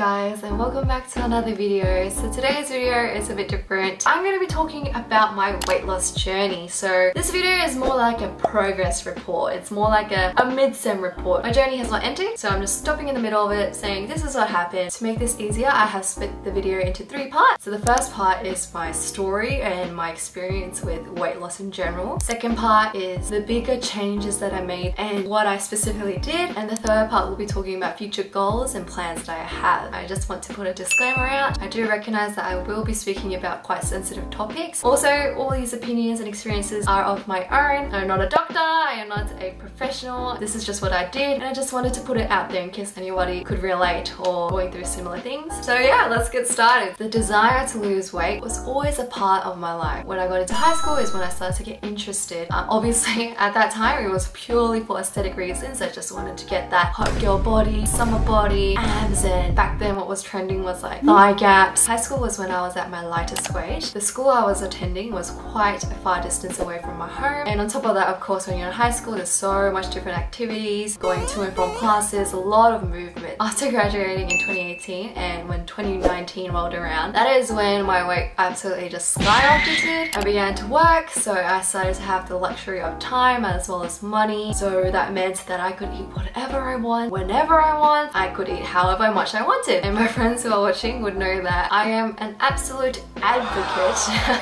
guys, and welcome back to another video. So today's video is a bit different. I'm going to be talking about my weight loss journey. So this video is more like a progress report. It's more like a mid-sem report. My journey has not ended, so I'm just stopping in the middle of it saying this is what happened. To make this easier, I have split the video into 3 parts. So the first part is my story and my experience with weight loss in general. Second part is the bigger changes that I made and what I specifically did. And the third part will be talking about future goals and plans that I have. I just want to put a disclaimer out. I do recognize that I will be speaking about quite sensitive topics. Also, all these opinions and experiences are of my own. I'm not a doctor, I am not a professional. This is just what I did, and I just wanted to put it out there in case anybody could relate or going through similar things. So yeah, let's get started. The desire to lose weight was always a part of my life. When I got into high school is when I started to get interested. Obviously, at that time, it was purely for aesthetic reasons. I just wanted to get that hot girl body, summer body, abs, and back then what was trending was like thigh gaps. High school was when I was at my lightest weight. The school I was attending was quite a far distance away from my home, and on top of that, of course, when you're in high school, there's so much different activities, going to and from classes, a lot of movement. After graduating in 2018 and when 2019 rolled around, that is when my weight absolutely just skyrocketed. I began to work, so I started to have the luxury of time as well as money, so that meant that I could eat whatever I want, whenever I want. I could eat however much I wanted, and my friends who are watching would know that I am an absolute advocate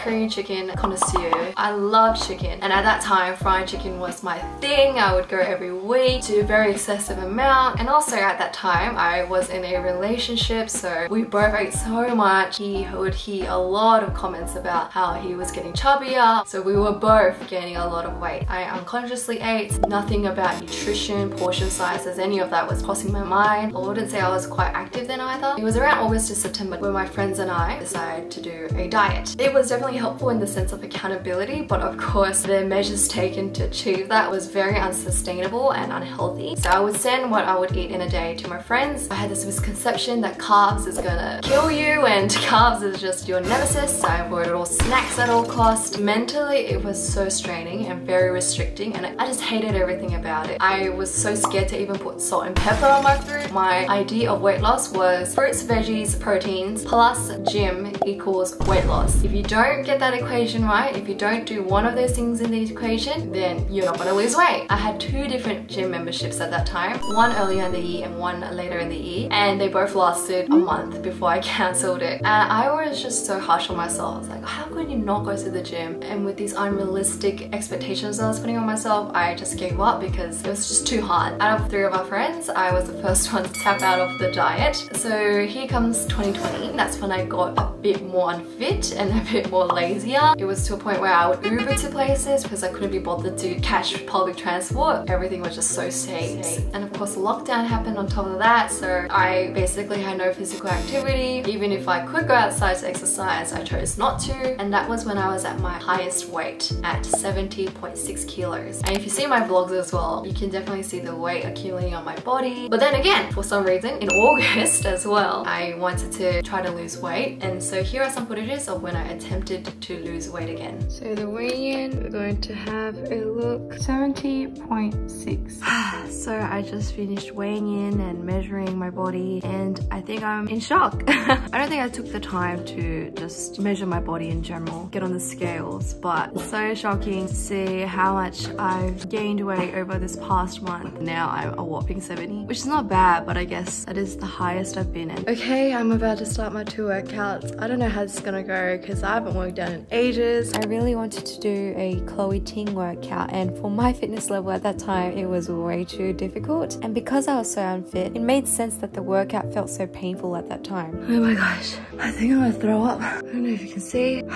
Korean chicken connoisseur. I love chicken, and at that time fried chicken was my thing. I would go every week to a very excessive amount, and also at that time I was in a relationship, so we both ate so much. He would hear a lot of comments about how he was getting chubbier, so we were both gaining a lot of weight. I unconsciously ate, nothing about nutrition, portion sizes, any of that was crossing my mind. I wouldn't say I was quite active then either. It was around August to September when my friends and I decided to do a diet. It was definitely helpful in the sense of accountability, but of course the measures taken to achieve that was very unsustainable and unhealthy. So I would send what I would eat in a day to my friends. I had this misconception that carbs is gonna kill you and carbs is just your nemesis, so I avoided all snacks at all costs. Mentally it was so straining and very restricting, and I just hated everything about it. I was so scared to even put salt and pepper on my food. My idea of weight loss was fruits, veggies, proteins plus gym equals weight loss. If you don't get that equation right, if you don't do one of those things in the equation, then you're not gonna lose weight. I had 2 different gym memberships at that time, one earlier in the year and one later in the year, and they both lasted a month before I cancelled it. And I was just so harsh on myself. I was like, how could you not go to the gym? And with these unrealistic expectations I was putting on myself, I just gave up because it was just too hard. Out of 3 of our friends, I was the first one to tap out of the diet. So here comes 2020. That's when I got a bit more unfit and a bit more lazier. It was to a point where I would Uber to places because I couldn't be bothered to catch public transport. Everything was just so safe. And of course lockdown happened on top of that, so I basically had no physical activity. Even if I could go outside to exercise, I chose not to. And that was when I was at my highest weight at 70.6 kilos. And if you see my vlogs as well, you can definitely see the weight accumulating on my body. But then again, for some reason in August as well, I wanted to try to lose weight, and so here are some footages of when I attempted to lose weight again. So the weigh-in, we're going to have a look. 70.6. So I just finished weighing in and measuring my body, and I think I'm in shock. I don't think I took the time to just measure my body in general, get on the scales, but it's so shocking to see how much I've gained weight over this past month. Now I'm a whopping 70, which is not bad, but I guess that is the highest I've been in. Okay, I'm about to start my 2 workouts. I don't know how this is gonna go because I haven't worked out in ages. I really wanted to do a Chloe Ting workout, and for my fitness level at that time it was way too difficult, and because I was so unfit it made sense that the workout felt so painful at that time. Oh my gosh, I think I'm gonna throw up. I don't know if you can see, but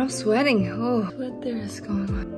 I'm sweating. Oh, what there is going on.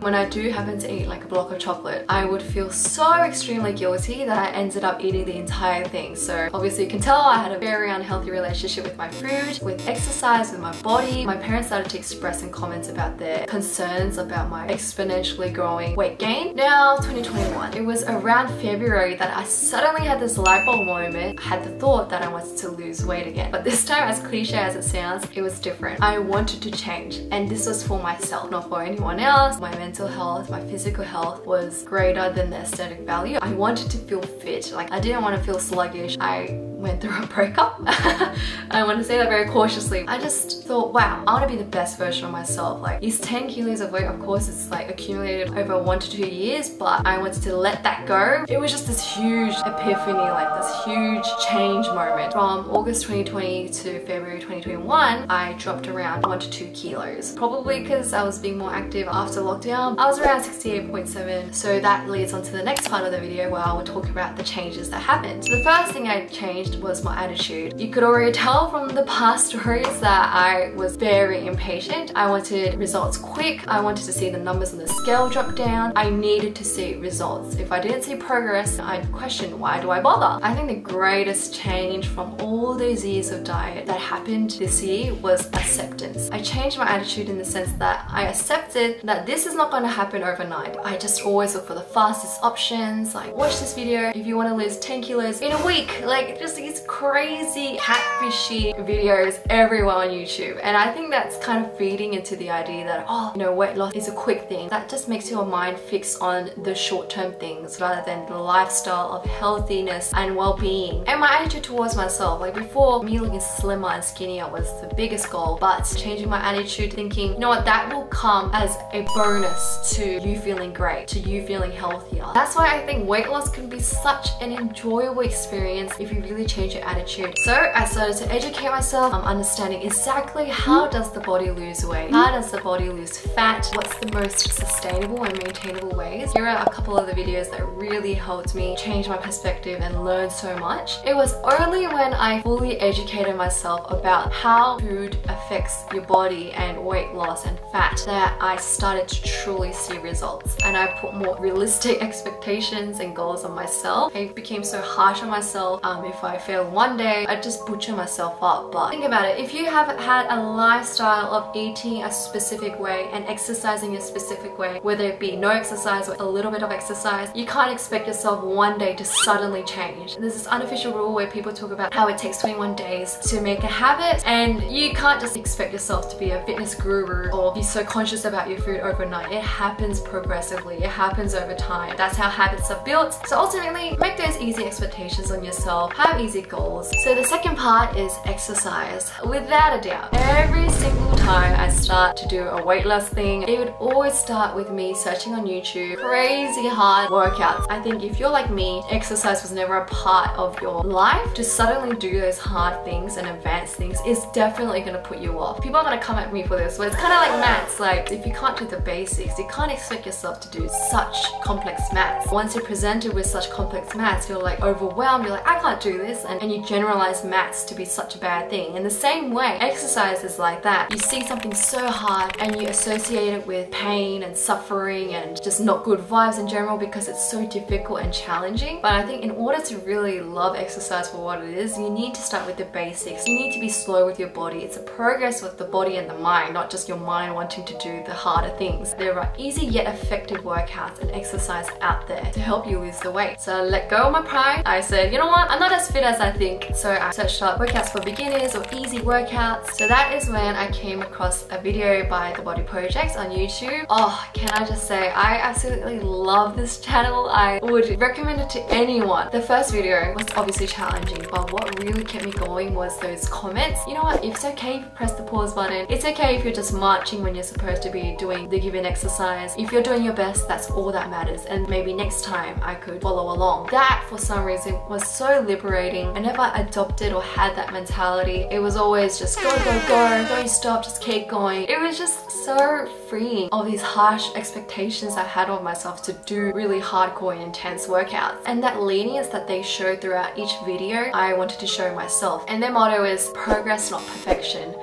When I do happen to eat like a block of chocolate, I would feel so extremely guilty that I ended up eating the entire thing. So obviously you can tell I had a very unhealthy relationship with my food, with exercise, with my body. My parents started to express in comments about their concerns about my exponentially growing weight gain. Now 2021, it was around February that I suddenly had this light bulb moment. I had the thought that I wanted to lose weight again, but this time, as cliche as it sounds, it was different. I wanted to change, and this was for myself, not for anyone else. My mental health, my physical health was greater than the aesthetic value. I wanted to feel fit, like I didn't want to feel sluggish. I went through a breakup. I want to say that very cautiously. I just thought, wow, I want to be the best version of myself. Like these 10 kilos of weight, of course, it's like accumulated over 1 to 2 years, but I wanted to let that go. It was just this huge epiphany, like this huge change moment. From August 2020 to February 2021, I dropped around 1 to 2 kilos. Probably because I was being more active after lockdown. I was around 68.7. So that leads on to the next part of the video where I will talk about the changes that happened. So the first thing I changed was my attitude. You could already tell from the past stories that I was very impatient. I wanted results quick. I wanted to see the numbers on the scale drop down. I needed to see results. If I didn't see progress, I'd question, why do I bother? I think the greatest change from all those years of diet that happened this year was acceptance. I changed my attitude in the sense that I accepted that this is not going to happen overnight. I just always look for the fastest options, like watch this video if you want to lose 10 kilos in a week, like just these crazy catfishy videos everywhere on YouTube. And I think that's kind of feeding into the idea that, oh, you know, weight loss is a quick thing. That just makes your mind fix on the short-term things rather than the lifestyle of healthiness and well-being. And my attitude towards myself, like before, me looking slimmer and skinnier was the biggest goal, but changing my attitude, thinking, you know what, that will come as a bonus to you feeling great, to you feeling healthier. That's why I think weight loss can be such an enjoyable experience if you really change your attitude. So I started to educate myself. I'm understanding exactly how does the body lose weight? How does the body lose fat? What's the most sustainable and maintainable ways? Here are a couple of the videos that really helped me change my perspective and learn so much. It was only when I fully educated myself about how food affects your body and weight loss and fat that I started to truly see results. And I put more realistic expectations and goals on myself. I became so harsh on myself. If I fail one day, I just butcher myself up. But think about it, if you have had a lifestyle of eating a specific way and exercising a specific way, whether it be no exercise or a little bit of exercise, you can't expect yourself one day to suddenly change. There's this unofficial rule where people talk about how it takes 21 days to make a habit, and you can't just expect yourself to be a fitness guru or be so conscious about your food overnight. It happens progressively, it happens over time. That's how habits are built. So ultimately, make those easy expectations on yourself. Have easy goals. So the second part is exercise. Without a doubt, every single time I start to do a weight loss thing, it would always start with me searching on YouTube crazy hard workouts. I think if you're like me, exercise was never a part of your life. To suddenly do those hard things and advanced things is definitely going to put you off. People are going to come at me for this, but it's kind of like maths. Like if you can't do the basics, you can't expect yourself to do such complex maths. Once you're presented with such complex maths, you're like overwhelmed. You're like, I can't do this, and you generalize maths to be such a bad thing. In the same way, exercise is like that. You see something so hard and you associate it with pain and suffering and just not good vibes in general because it's so difficult and challenging. But I think in order to really love exercise for what it is, you need to start with the basics. You need to be slow with your body. It's a progress with the body and the mind, not just your mind wanting to do the harder things. There are easy yet effective workouts and exercise out there to help you lose the weight. So I let go of my pride. I said, you know what, I'm not as fit as I think. So I searched up workouts for beginners or easy workouts. So that is when I came across a video by The Body Projects on YouTube. Oh, can I just say, I absolutely love this channel. I would recommend it to anyone. The first video was obviously challenging, but what really kept me going was those comments. You know what? It's okay if you press the pause button. It's okay if you're just marching when you're supposed to be doing the given exercise. If you're doing your best, that's all that matters. And maybe next time I could follow along. That, for some reason, was so liberating. I never adopted or had that mentality. It was always just go, go, go, don't stop, just keep going. It was just so freeing. All these harsh expectations I had on myself to do really hardcore and intense workouts. And that lenience that they showed throughout each video, I wanted to show myself. And their motto is progress, not perfection.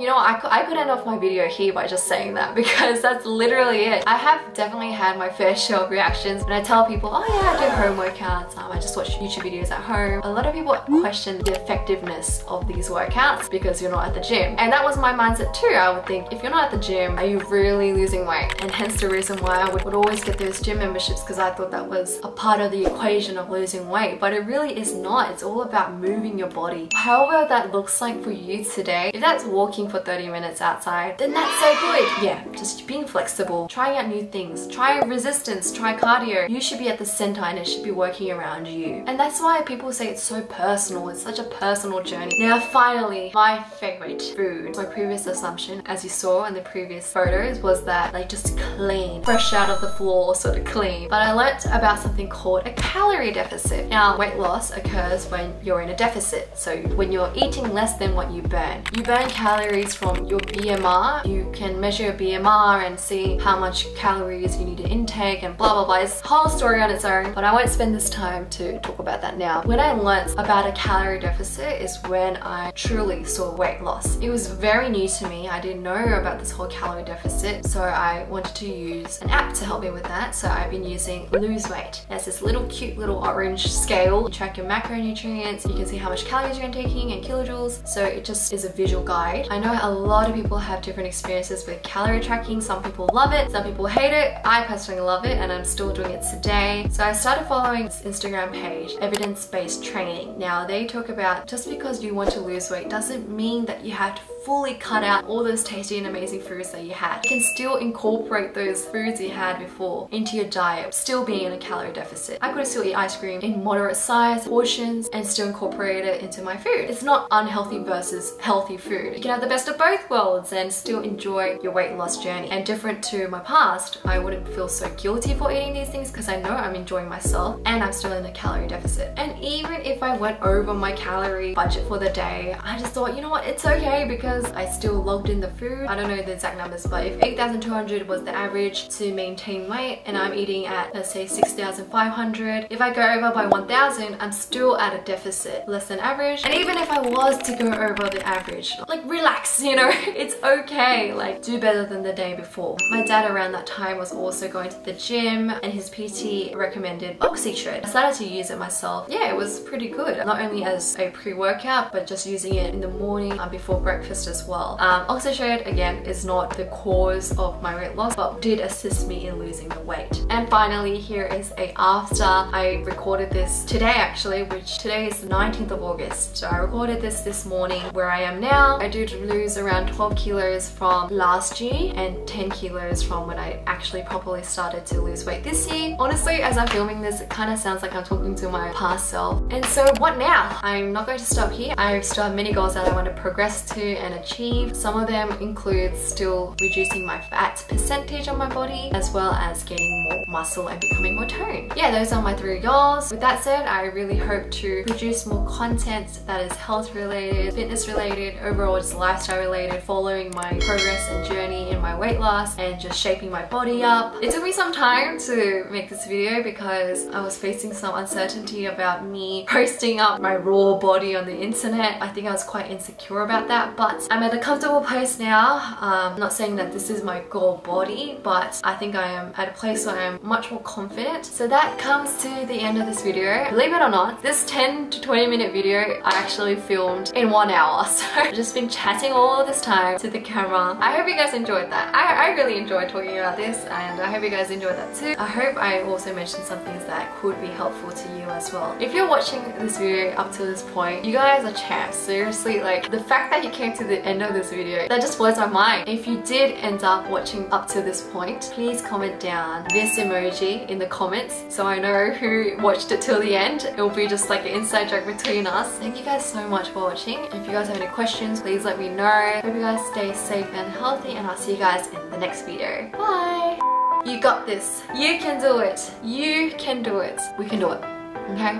You know, I could end off my video here by just saying that, because that's literally it. I have definitely had my fair share of reactions when I tell people, oh yeah, I do home workouts, I just watch YouTube videos at home. A lot of people question the effectiveness of these workouts because you're not at the gym. And that was my mindset too. I would think, if you're not at the gym, are you really losing weight? And hence the reason why I would always get those gym memberships, because I thought that was a part of the equation of losing weight, but it really is not. It's all about moving your body. However that looks like for you today, if that's walking walking for 30 minutes outside, then that's so good. Yeah, just being flexible, trying out new things, try resistance, try cardio. You should be at the center and it should be working around you. And that's why people say it's so personal. It's such a personal journey. Now finally, my favorite food. My previous assumption, as you saw in the previous photos, was that like just clean, fresh out of the floor sort of clean. But I learnt about something called a calorie deficit. Now weight loss occurs when you're in a deficit. So when you're eating less than what you burn calories from your BMR. You can measure your BMR and see how much calories you need to intake and blah blah blah. It's a whole story on its own, but I won't spend this time to talk about that now. When I learnt about a calorie deficit is when I truly saw weight loss. It was very new to me. I didn't know about this whole calorie deficit, so I wanted to use an app to help me with that. So I've been using Lose Weight. There's this little cute little orange scale. You track your macronutrients, you can see how much calories you're intaking and kilojoules. So it just is a visual guide. I know a lot of people have different experiences with calorie tracking. Some people love it, some people hate it. I personally love it and I'm still doing it today. So I started following this Instagram page, Evidence-Based Training. Now they talk about just because you want to lose weight doesn't mean that you have to fully cut out all those tasty and amazing foods that you had. You can still incorporate those foods you had before into your diet, still being in a calorie deficit. I could still eat ice cream in moderate size portions and still incorporate it into my food. It's not unhealthy versus healthy food. You can have the best of both worlds and still enjoy your weight loss journey. And different to my past, I wouldn't feel so guilty for eating these things because I know I'm enjoying myself and I'm still in a calorie deficit. And even if I went over my calorie budget for the day, I just thought, you know what, it's okay because I still logged in the food. I don't know the exact numbers, but if 8,200 was the average to maintain weight and I'm eating at, let's say, 6,500, if I go over by 1,000, I'm still at a deficit, less than average. And even if I was to go over the average, like, relax, you know, it's okay. Like, do better than the day before. My dad around that time was also going to the gym and his PT recommended Oxytrid. I started to use it myself. Yeah, it was pretty good. Not only as a pre-workout, but just using it in the morning before breakfast as well. Oxytrid, again, is not the cause of my weight loss, but did assist me in losing the weight. And finally, here is a after. I recorded this today actually, which today is the 19th of August. So I recorded this morning where I am now. I did lose around 12 kilos from last year and 10 kilos from when I actually properly started to lose weight this year. Honestly, as I'm filming this, it kind of sounds like I'm talking to my past self. And so what now? I'm not going to stop here. I still have many goals that I want to progress to and achieve. Some of them include still reducing my fat percentage on my body, as well as gaining more muscle and becoming more toned. Yeah, those are my three goals. With that said, I really hope to produce more content that is health related, fitness related, overall just lifestyle related, following my progress and journey in my weight loss and just shaping my body up. It took me some time to make this video because I was facing some uncertainty about me posting up my raw body on the internet. I think I was quite insecure about that, but I'm at a comfortable place now. I'm not saying that this is my goal body, but I think I am at a place where I'm much more confident. So that comes to the end of this video. Believe it or not, this 10 to 20 minute video I actually filmed in 1 hour. So I've just been chatting all this time to the camera. I hope you guys enjoyed that. I really enjoyed talking about this and I hope you guys enjoyed that too. I hope I also mentioned some things that could be helpful to you as well. If you're watching this video up to this point, you guys are champs. Seriously, like, the fact that you came to the end of this video, that just blows my mind. If you did end up watching up to this point, please comment down this emoji in the comments so I know who watched it till the end. It will be just like an inside joke between us. Thank you guys so much for watching. If you guys have any questions, please let me know. Hope you guys stay safe and healthy and I'll see you guys in the next video. Bye! You got this. You can do it. You can do it. We can do it. Okay?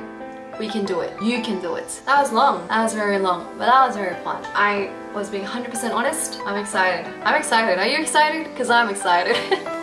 We can do it. You can do it. That was long. That was very long, but that was very fun. I was being 100% honest. I'm excited. I'm excited. Are you excited? Because I'm excited.